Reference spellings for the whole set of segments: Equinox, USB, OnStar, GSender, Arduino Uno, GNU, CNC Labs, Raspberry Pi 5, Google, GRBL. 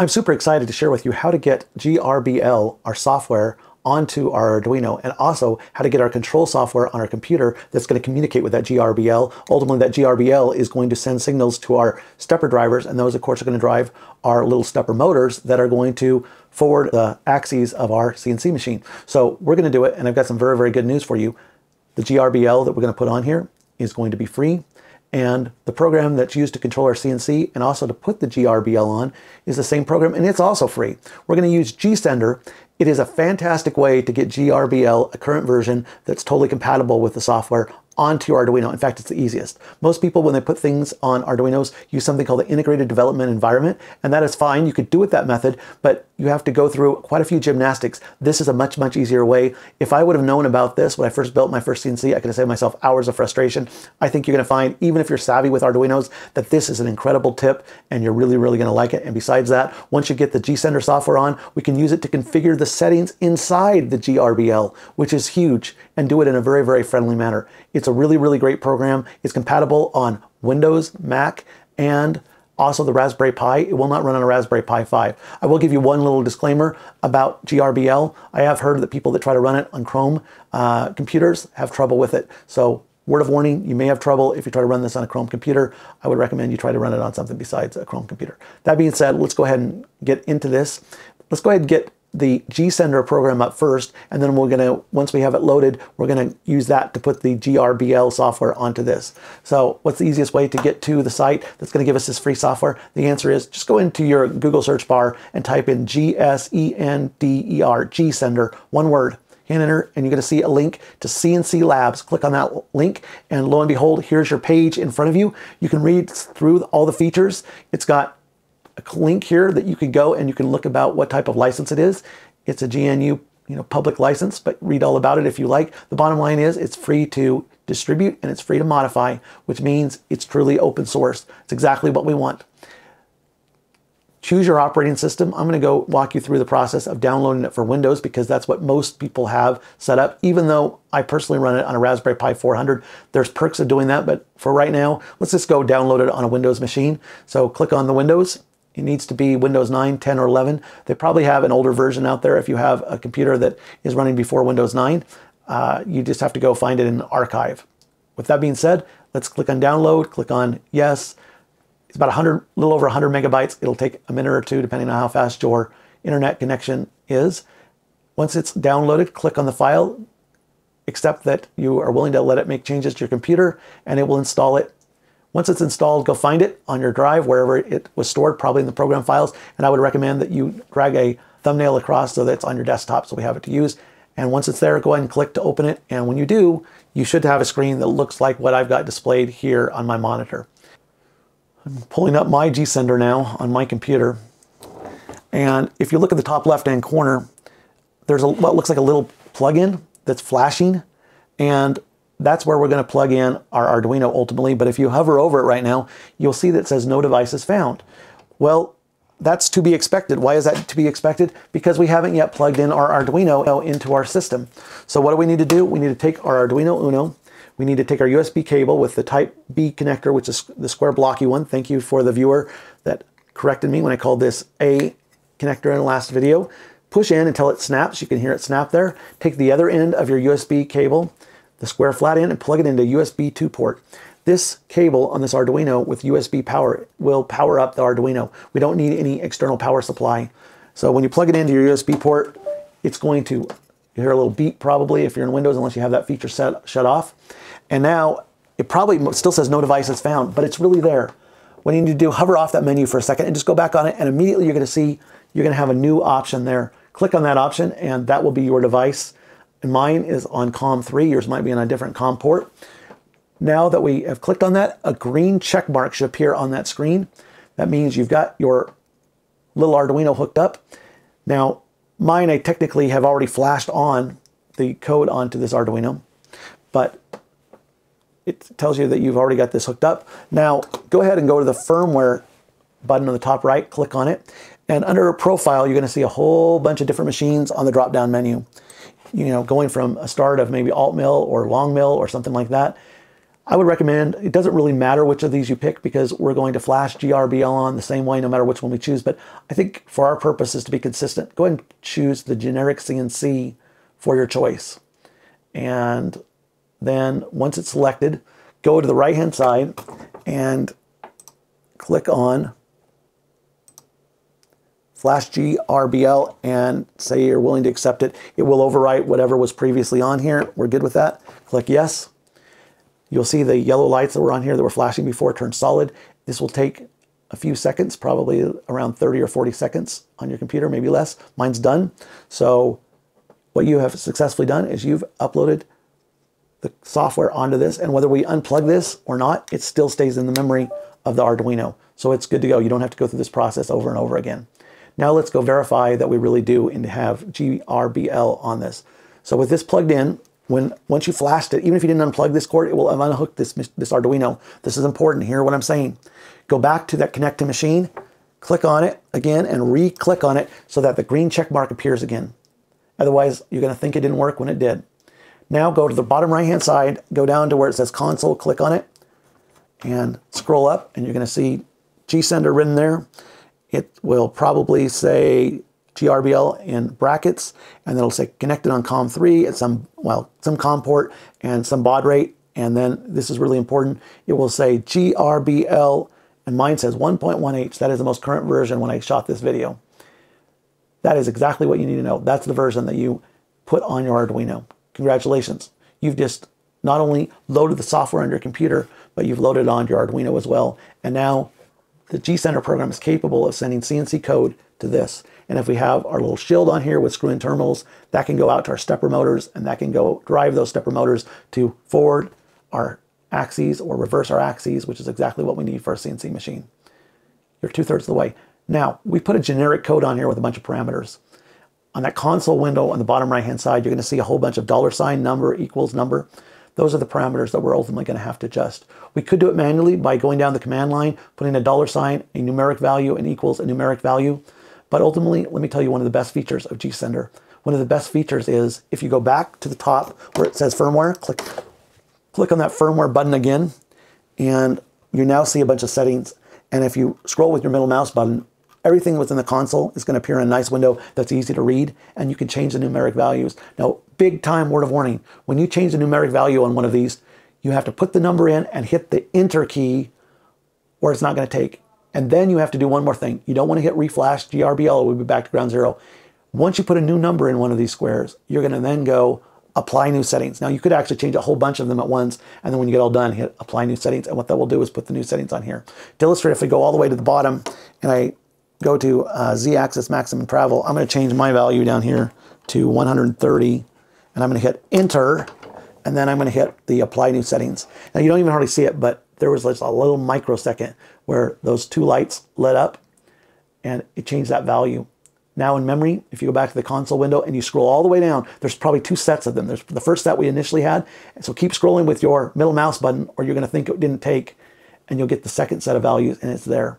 I'm super excited to share with you how to get GRBL, our software, onto our Arduino, and also how to get our control software on our computer that's going to communicate with that GRBL. Ultimately, that GRBL is going to send signals to our stepper drivers, and those, of course, are going to drive our little stepper motors that are going to forward the axes of our CNC machine. So we're going to do it, and I've got some very, very good news for you. The GRBL that we're going to put on here is going to be free, and the program that's used to control our CNC and also to put the GRBL on is the same program, and it's also free. We're going to use GSender. It is a fantastic way to get GRBL, a current version that's totally compatible with the software, onto your Arduino. In fact, it's the easiest. Most people, when they put things on Arduinos, use something called the integrated development environment, and that is fine. You could do it that method, but you have to go through quite a few gymnastics. This is a much, much easier way. If I would have known about this when I first built my first CNC, I could have saved myself hours of frustration. I think you're going to find, even if you're savvy with Arduinos, that this is an incredible tip, and you're really, really going to like it. And besides that, once you get the GSender software on, we can use it to configure the settings inside the GRBL, which is huge, and do it in a very, very friendly manner. It's a really, really great program. It's compatible on Windows, Mac, and also the Raspberry Pi. It will not run on a Raspberry Pi 5. I will give you one little disclaimer about GRBL. I have heard that people that try to run it on Chrome computers have trouble with it. So word of warning, you may have trouble if you try to run this on a Chrome computer. I would recommend you try to run it on something besides a Chrome computer. That being said, let's go ahead and get into this. Let's go ahead and get the GSender program up first, and then we're gonna, once we have it loaded, we're gonna use that to put the GRBL software onto this. So what's the easiest way to get to the site that's gonna give us this free software? The answer is just go into your Google search bar and type in G-S-E-N-D-E-R, GSender, one word. Hit enter, and you're going to see a link to CNC Labs. Click on that link, and lo and behold, here's your page in front of you. You can read through all the features. It's got a link here that you can go and you can look about what type of license it is. It's a GNU, public license, but read all about it if you like. The bottom line is it's free to distribute and it's free to modify, which means it's truly open source. It's exactly what we want. Choose your operating system. I'm going to go walk you through the process of downloading it for Windows because that's what most people have set up. Even though I personally run it on a Raspberry Pi 400, there's perks of doing that. But for right now, let's just go download it on a Windows machine. So click on the Windows. It needs to be Windows 9, 10, or 11. They probably have an older version out there if you have a computer that is running before Windows 9. You just have to go find it in the archive. With that being said, let's click on download, click on yes. It's about 100, a little over 100 megabytes. It'll take a minute or two depending on how fast your internet connection is. Once it's downloaded, click on the file, accept that you are willing to let it make changes to your computer, and it will install it. Once it's installed, go find it on your drive, wherever it was stored, probably in the program files. And I would recommend that you drag a thumbnail across so that it's on your desktop so we have it to use. And once it's there, go ahead and click to open it. And when you do, you should have a screen that looks like what I've got displayed here on my monitor. I'm pulling up my GSender now on my computer. And if you look at the top left-hand corner, there's what looks like a little plug-in that's flashing. And that's where we're going to plug in our Arduino ultimately, but if you hover over it right now, you'll see that it says no devices found. Well, that's to be expected. Why is that to be expected? Because we haven't yet plugged in our Arduino into our system. So what do we need to do? We need to take our Arduino Uno, we need to take our USB cable with the type B connector, which is the square blocky one. Thank you for the viewer that corrected me when I called this A connector in the last video. Push in until it snaps. You can hear it snap there. Take the other end of your USB cable, the square flat end, and plug it into USB 2 port. This cable on this Arduino with USB power will power up the Arduino. We don't need any external power supply. So when you plug it into your USB port, it's going to, you hear a little beep probably if you're in Windows, unless you have that feature shut off. And now it probably still says no devices found, but it's really there. What you need to do, hover off that menu for a second and just go back on it, and immediately you're gonna see, you're gonna have a new option there. Click on that option and that will be your device. And mine is on COM3, yours might be on a different COM port. Now that we have clicked on that, a green check mark should appear on that screen. That means you've got your little Arduino hooked up. Now, mine I technically have already flashed on the code onto this Arduino, but it tells you that you've already got this hooked up. Now, go ahead and go to the firmware button on the top right, click on it, and under profile, you're gonna see a whole bunch of different machines on the drop-down menu. Going from a start of maybe alt mill or long mill or something like that. I would recommend, it doesn't really matter which of these you pick because we're going to flash GRBL on the same way no matter which one we choose, but I think for our purposes to be consistent, go ahead and choose the generic CNC for your choice. And then once it's selected, go to the right-hand side and click on flash GRBL and say you're willing to accept it. It will overwrite whatever was previously on here. We're good with that. Click yes. You'll see the yellow lights that were on here that were flashing before turn solid. This will take a few seconds, probably around 30 or 40 seconds on your computer, maybe less. Mine's done. So what you have successfully done is you've uploaded the software onto this, and whether we unplug this or not, it still stays in the memory of the Arduino. So it's good to go. You don't have to go through this process over and over again. Now let's go verify that we really do and have GRBL on this. So with this plugged in, once you flashed it, even if you didn't unplug this cord, it will have unhooked this Arduino. This is important. Hear what I'm saying. Go back to that connect to machine, click on it again, and re-click on it so that the green check mark appears again. Otherwise, you're going to think it didn't work when it did. Now go to the bottom right-hand side, go down to where it says console, click on it, and scroll up, and you're going to see GSender written there. It will probably say GRBL in brackets, and then it'll say connected on COM3 at some COM port and some baud rate, and then this is really important. It will say GRBL, and mine says 1.1H. That is the most current version when I shot this video. That is exactly what you need to know. That's the version that you put on your Arduino. Congratulations. You've just not only loaded the software on your computer, but you've loaded it onto your Arduino as well, and now the GSender program is capable of sending CNC code to this. And if we have our little shield on here with screw-in terminals, that can go out to our stepper motors, and that can go drive those stepper motors to forward our axes or reverse our axes, which is exactly what we need for a CNC machine. You're two-thirds of the way. Now, we put a generic code on here with a bunch of parameters. On that console window on the bottom right-hand side, you're going to see a whole bunch of dollar sign, number, equals, number. Those are the parameters that we're ultimately going to have to adjust. We could do it manually by going down the command line, putting a dollar sign, a numeric value, and equals a numeric value. But ultimately, let me tell you one of the best features of GSender. One of the best features is if you go back to the top where it says firmware, click on that firmware button again, and you now see a bunch of settings. And if you scroll with your middle mouse button, everything within the console is going to appear in a nice window that's easy to read, and you can change the numeric values. Now, big time word of warning. When you change the numeric value on one of these, you have to put the number in and hit the enter key, or it's not going to take. And then you have to do one more thing. You don't want to hit reflash GRBL, or we'll be back to ground zero. Once you put a new number in one of these squares, you're going to then go apply new settings. Now, you could actually change a whole bunch of them at once, and then when you get all done, hit apply new settings, and what that will do is put the new settings on here. To illustrate, if we go all the way to the bottom, and I go to Z-axis maximum travel. I'm going to change my value down here to 130, and I'm going to hit enter, and then I'm going to hit the apply new settings. Now, you don't even hardly see it, but there was just a little microsecond where those two lights lit up, and it changed that value. Now in memory, if you go back to the console window and you scroll all the way down, there's probably two sets of them. There's the first set we initially had, so keep scrolling with your middle mouse button, or you're going to think it didn't take, and you'll get the second set of values, and it's there.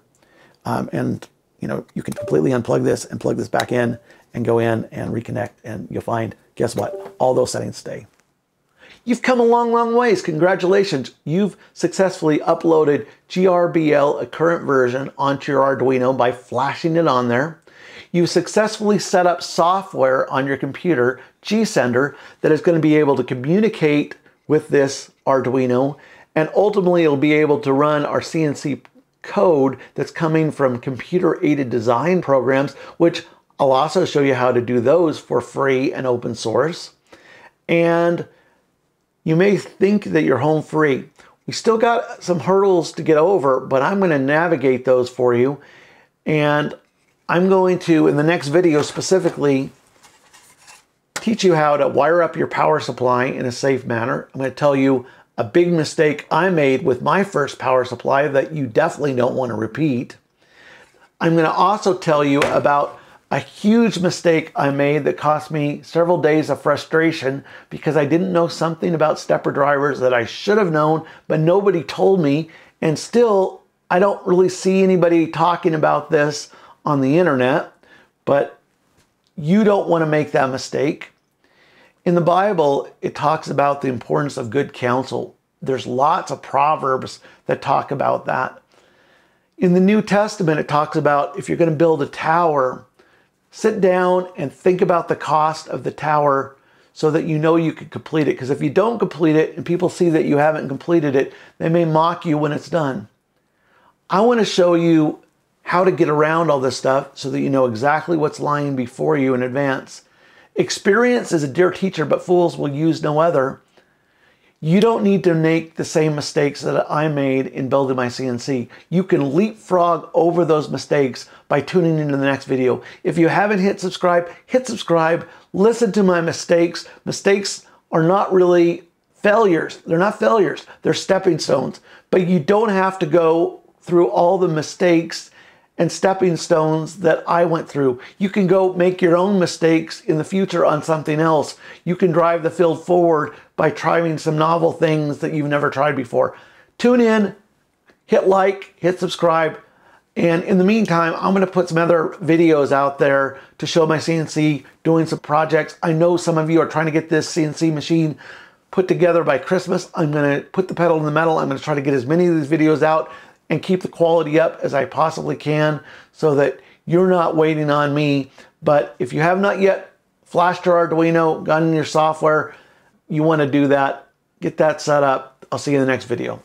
You know, you can completely unplug this and plug this back in and go in and reconnect, and you'll find, guess what? All those settings stay. You've come a long, long ways. Congratulations. You've successfully uploaded GRBL, a current version, onto your Arduino by flashing it on there. You've successfully set up software on your computer, GSender, that is going to be able to communicate with this Arduino, and ultimately it'll be able to run our CNC code that's coming from computer-aided design programs, which I'll also show you how to do those for free and open source. And you may think that you're home free. We still got some hurdles to get over, but I'm going to navigate those for you. And I'm going to, in the next video specifically, teach you how to wire up your power supply in a safe manner. I'm going to tell you a big mistake I made with my first power supply that you definitely don't want to repeat. I'm going to also tell you about a huge mistake I made that cost me several days of frustration because I didn't know something about stepper drivers that I should have known, but nobody told me. And still, I don't really see anybody talking about this on the internet, but you don't want to make that mistake. In the Bible, it talks about the importance of good counsel. There's lots of proverbs that talk about that. In the New Testament, it talks about if you're going to build a tower, sit down and think about the cost of the tower so that you know you can complete it. Because if you don't complete it and people see that you haven't completed it, they may mock you when it's done. I want to show you how to get around all this stuff so that you know exactly what's lying before you in advance. Experience is a dear teacher, but fools will use no other. You don't need to make the same mistakes that I made in building my CNC. You can leapfrog over those mistakes by tuning into the next video. If you haven't hit subscribe, listen to my mistakes. Mistakes are not really failures. They're not failures. They're stepping stones. But you don't have to go through all the mistakes and stepping stones that I went through. You can go make your own mistakes in the future on something else. You can drive the field forward by trying some novel things that you've never tried before. Tune in, hit like, hit subscribe, and in the meantime, I'm gonna put some other videos out there to show my CNC doing some projects. I know some of you are trying to get this CNC machine put together by Christmas. I'm gonna put the pedal to the metal. I'm gonna try to get as many of these videos out and keep the quality up as I possibly can so that you're not waiting on me. But if you have not yet flashed your Arduino, gotten your software, you want to do that, get that set up. I'll see you in the next video.